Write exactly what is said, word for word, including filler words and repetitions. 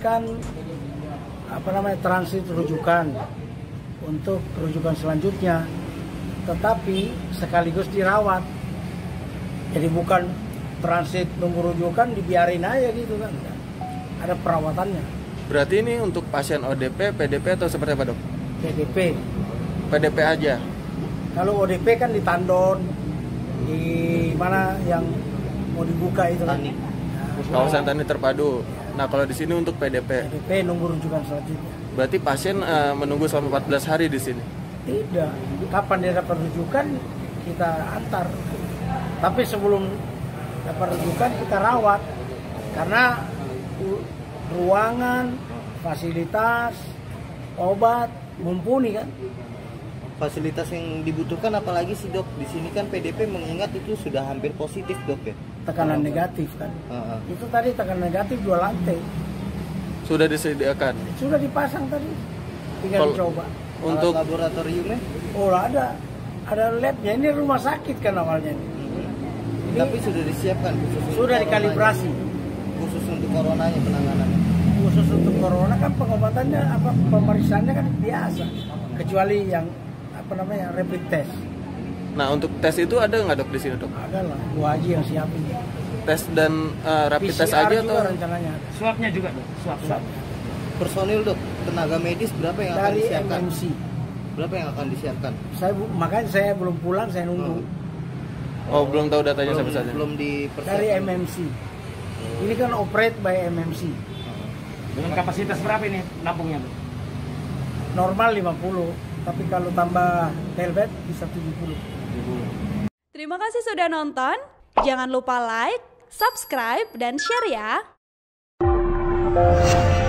memberikan apa namanya transit rujukan untuk rujukan selanjutnya, tetapi sekaligus dirawat. Jadi bukan transit nunggu rujukan dibiarin aja gitu kan, ada perawatannya. Berarti ini untuk pasien O D P, P D P atau seperti apa, Dok? P D P. P D P aja. Kalau O D P kan di Tandon, di mana yang mau dibuka itu kan. Kawasan tani terpadu. Nah, kalau di sini untuk P D P. P D P nunggu rujukan selanjutnya. Berarti pasien uh, menunggu selama empat belas hari di sini? Tidak. Kapan dia dapat rujukan, kita antar. Tapi sebelum dapat rujukan, kita rawat. Karena ruangan, fasilitas, obat, mumpuni kan. Fasilitas yang dibutuhkan apalagi sih, Dok? Di sini kan P D P mengingat itu sudah hampir positif, Dok, ya? Tekanan negatif kan, uh, uh. itu tadi tekanan negatif dua lantai sudah disediakan, sudah dipasang tadi, tinggal dicoba. Untuk laboratoriumnya, oh ada, ada labnya. Ini rumah sakit kan awalnya, hmm. tapi sudah disiapkan, khusus sudah dikalibrasi, khusus untuk coronanya penanganannya. Khusus untuk corona kan pengobatannya apa pemeriksaannya kan biasa, kecuali yang apa namanya rapid test. Nah, untuk tes itu ada nggak, Dok, di sini, Dok? Ada lah, gua aja yang siapin. Tes dan uh, rapid P C R test aja atau rencananya? Swabnya juga, Dok. Swab. Swab. Personil, Dok, tenaga medis berapa yang dari akan disiapkan? M M C. Berapa yang akan disiapkan? Saya makanya saya belum pulang, saya nunggu. Oh, oh belum tahu datanya sampai saat ini. Belum di dari M M C. Oh. Ini kan operate by M M C. Oh. Dengan kapasitas berapa ini nampungnya, Dok? Normal lima puluh, tapi kalau tambah telbed bisa tujuh puluh. Terima kasih sudah nonton. Jangan lupa like, subscribe, dan share ya.